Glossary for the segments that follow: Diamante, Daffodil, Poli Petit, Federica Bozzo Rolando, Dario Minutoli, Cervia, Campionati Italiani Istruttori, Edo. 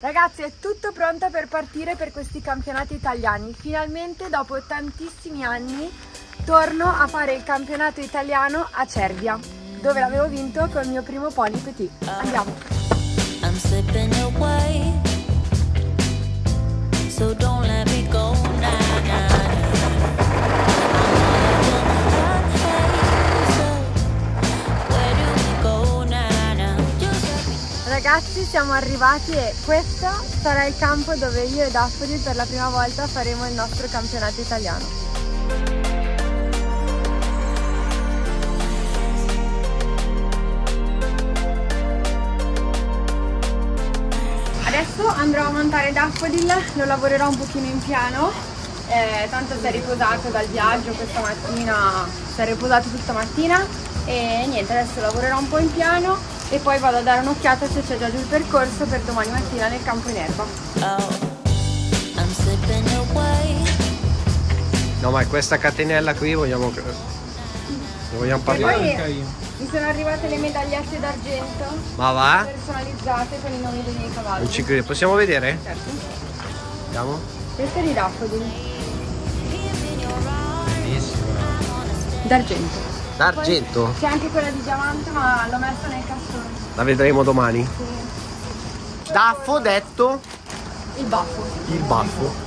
Ragazzi, è tutto pronto per partire per questi campionati italiani. Finalmente, dopo tantissimi anni, torno a fare il campionato italiano a Cervia, dove l'avevo vinto con il mio primo Poli Petit. Andiamo! Ragazzi, siamo arrivati e questo sarà il campo dove io e Daffodil per la prima volta faremo il nostro campionato italiano. Adesso andrò a montare Daffodil, lo lavorerò un pochino in piano, tanto si è riposato dal viaggio questa mattina, si è riposato tutta mattina e niente, adesso lavorerò un po' in piano e poi vado a dare un'occhiata se c'è già il percorso per domani mattina nel campo in erba. No, ma questa catenella qui vogliamo parlare. Poi mi sono arrivate le medagliette d'argento. Ma va? Personalizzate con i nomi dei miei cavalli. Non ci credo. Possiamo vedere? Certo. Andiamo. Questa è di Daffodil. Bellissima. D'argento. D'argento? C'è anche quella di diamante, ma l'ho messa nel cassone. La vedremo domani? Sì. Daffo detto? Il baffo. Il baffo.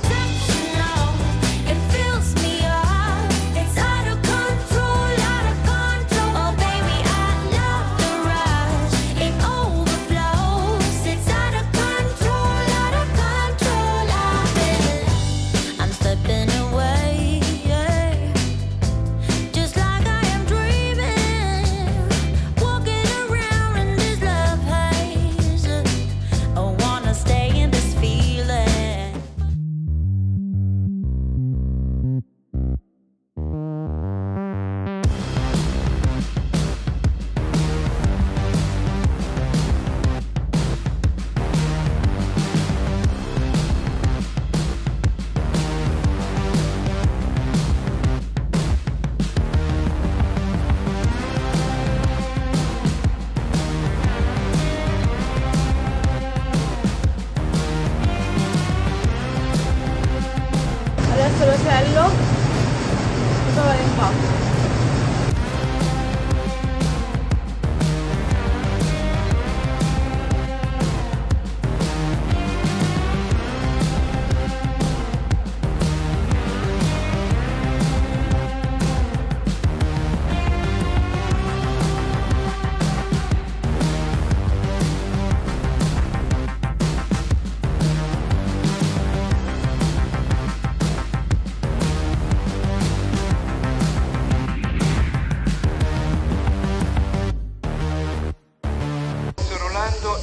L'ocello e poi vado in passo.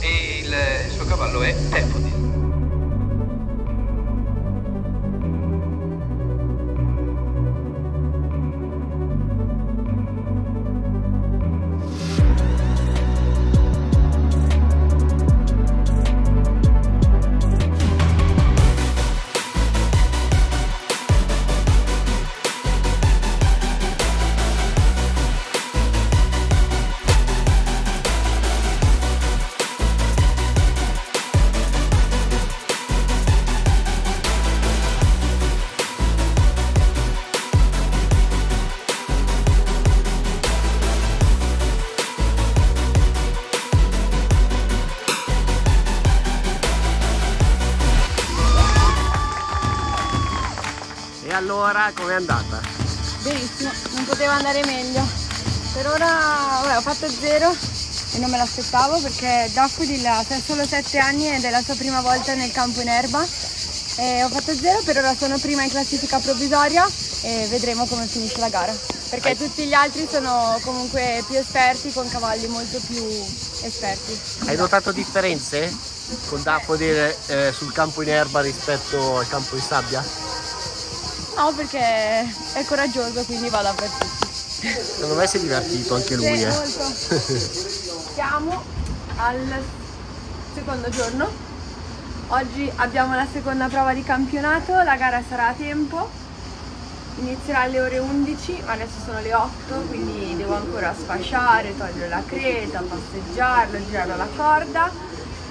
E il suo cavallo è Daffodil. Allora, com'è andata? Benissimo, non poteva andare meglio. Per ora ho fatto 0 e non me l'aspettavo perché Daffodil ha solo 7 anni ed è la sua prima volta nel campo in erba. E ho fatto 0, per ora sono prima in classifica provvisoria e vedremo come finisce la gara. Perché tutti gli altri sono comunque più esperti, con cavalli molto più esperti. Hai notato differenze con Daffodil sul campo in erba rispetto al campo in sabbia? No, perché è coraggioso, quindi va dappertutto. Secondo me si è divertito anche lui. Sì, molto. Siamo al secondo giorno. Oggi abbiamo la seconda prova di campionato, la gara sarà a tempo. Inizierà alle ore 11, ma adesso sono le 8, quindi devo ancora sfasciare, togliere la creta, passeggiarlo, girarlo alla corda.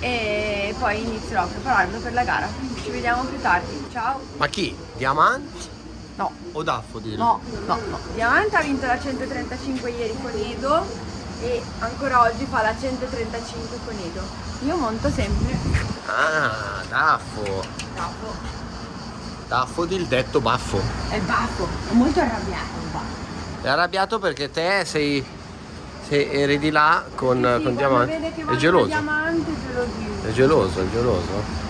e poi inizierò a prepararlo per la gara. Ci vediamo più tardi, ciao! Ma chi? Diamante? No. O Daffodil? No, no, no. Diamante ha vinto la 135 ieri con Edo e ancora oggi fa la 135 con Edo. Io monto sempre. Ah, Daffo. Daffo. Daffodil detto baffo. È baffo, è molto arrabbiato il baffo. È arrabbiato perché te sei eri di là con, sì, con Diamante. Vede che è geloso. Diamante è geloso, è geloso.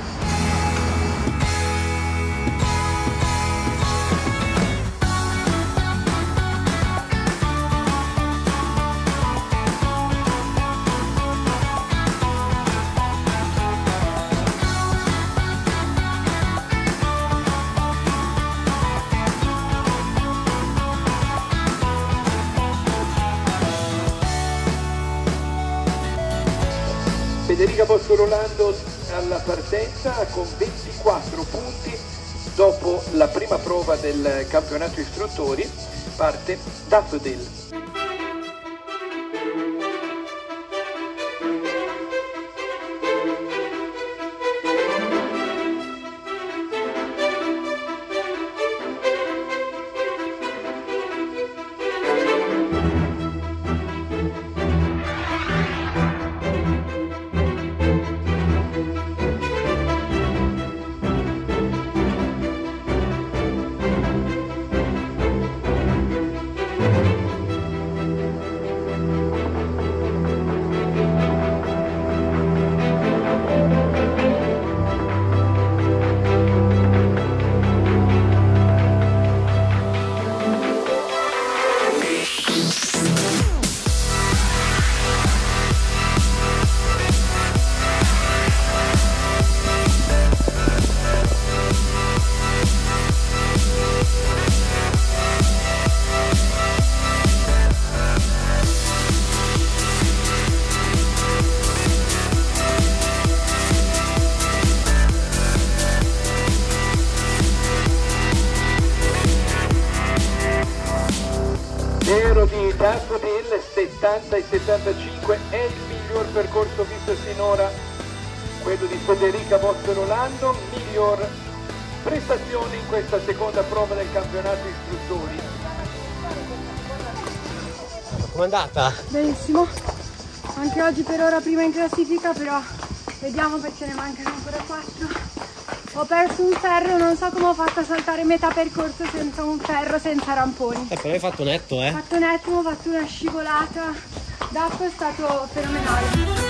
Federica Bozzo Rolando alla partenza con 24 punti dopo la prima prova del campionato istruttori, parte Daffodil. Di Daffodil 70 e 75 è il miglior percorso visto sinora, quello di Federica Bozzo Rolando, miglior prestazione in questa seconda prova del campionato istruttori. Com'è andata? Benissimo, anche oggi per ora prima in classifica, però vediamo perché ne mancano ancora 4. Ho perso un ferro, non so come ho fatto a saltare metà percorso senza un ferro, senza ramponi. Però hai fatto netto, eh? Ho fatto netto, ho fatto una scivolata. Daffo è stato fenomenale.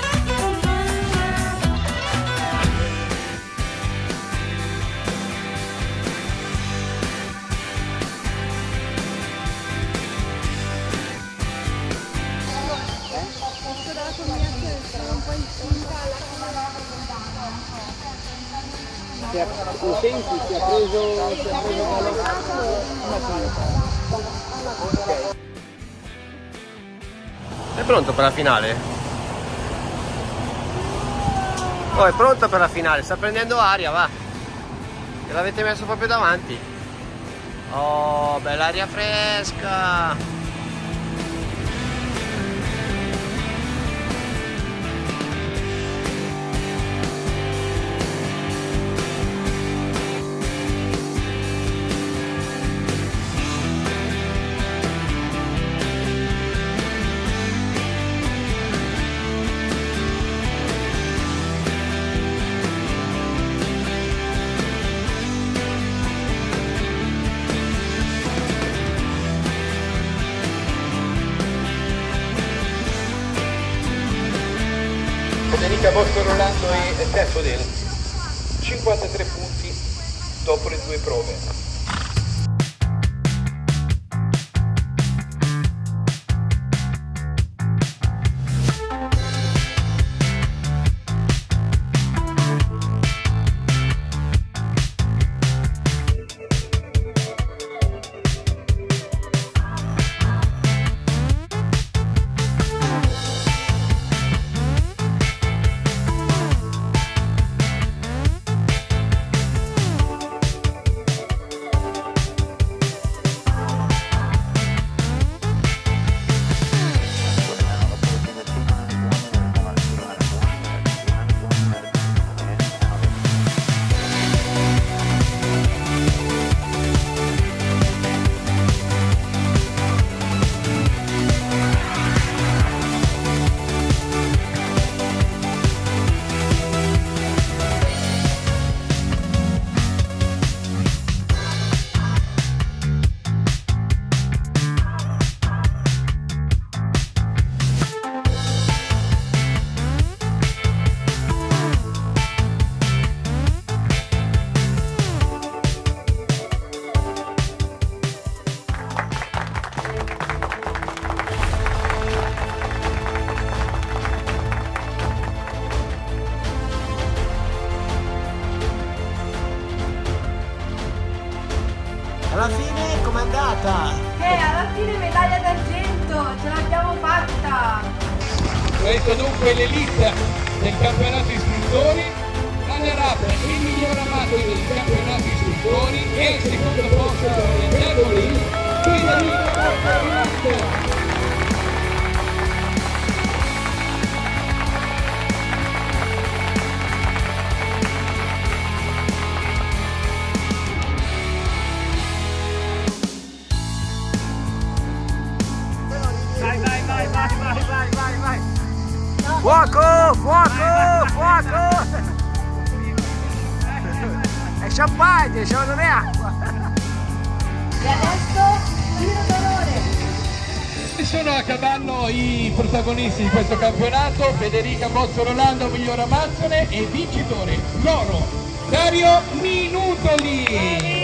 Ho dato la combinazione, sono un po' incinta È pronto per la finale? Oh, è pronto per la finale, sta prendendo aria, va! E l'avete messo proprio davanti. Oh, bell'aria fresca! Federica Bozzo Rolando e Daffodil, 53 punti dopo le due prove. Alla fine com'è andata? Alla fine medaglia d'argento, ce l'abbiamo fatta! Questo dunque è l'elite del campionato istruttori, runner-up il miglior amato del campionato istruttori e il secondo posto del Daffodil, Federica Bozzo Rolando! Fuoco, fuoco, fuoco! È champagne, cioè non è acqua! E adesso tiro d'onore! Sono a cavallo i protagonisti di questo campionato, Federica Bozzo Rolando, miglior amazzone, e vincitore, loro, Dario Minutoli!